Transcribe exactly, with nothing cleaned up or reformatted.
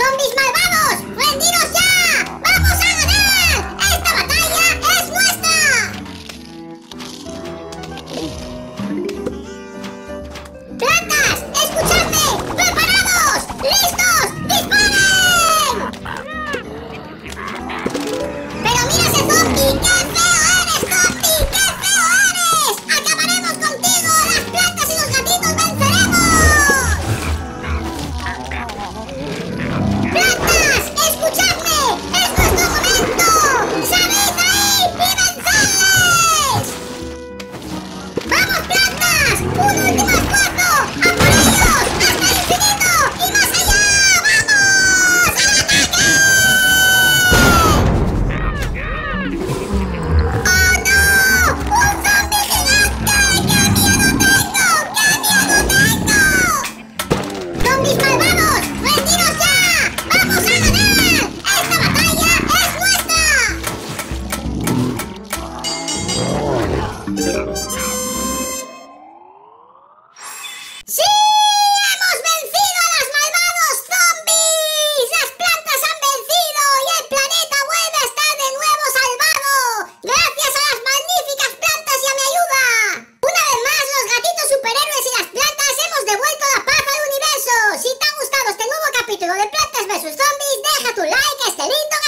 ¡Zombies malvados! ¡Rendiros ya! ¡Vamos a ganar! ¡Esta batalla es nuestra! ¡Plantas! ¡Escuchadme! ¡Preparados! ¡Listos! ¡Disparen! ¡Pero mira ese zombie! ¡Qué feo eres, zombie! ¡Qué feo eres! ¡Acabaremos contigo! ¡Las plantas y los gatitos venceremos! ¡Plantas! ¡Escuchadme! ¡Es nuestro momento! ¡Salid ahí y vencerles! ¡Vamos, plantas! ¡Un último esfuerzo! ¡A por ellos! ¡Hasta el infinito! ¡Y más allá! ¡Vamos! ¡Al ataque! ¡Oh, no! ¡Un zombie gigante! ¡Qué miedo tengo! ¡Qué miedo tengo! ¡Zombies malvados! ¡Rendiros ya! ¡Vamos a ganar! ¡Esta batalla es nuestra! ¡Sí! ¡Hemos vencido a los malvados zombies! ¡Las plantas han vencido y el planeta vuelve a estar de nuevo salvado! ¡Gracias a las magníficas plantas y a mi ayuda! Una vez más, los gatitos superhéroes y las plantas hemos devuelto la paz al universo. Si te ha gustado este nuevo capítulo de Plantas versus Zombies, deja tu like a este lindo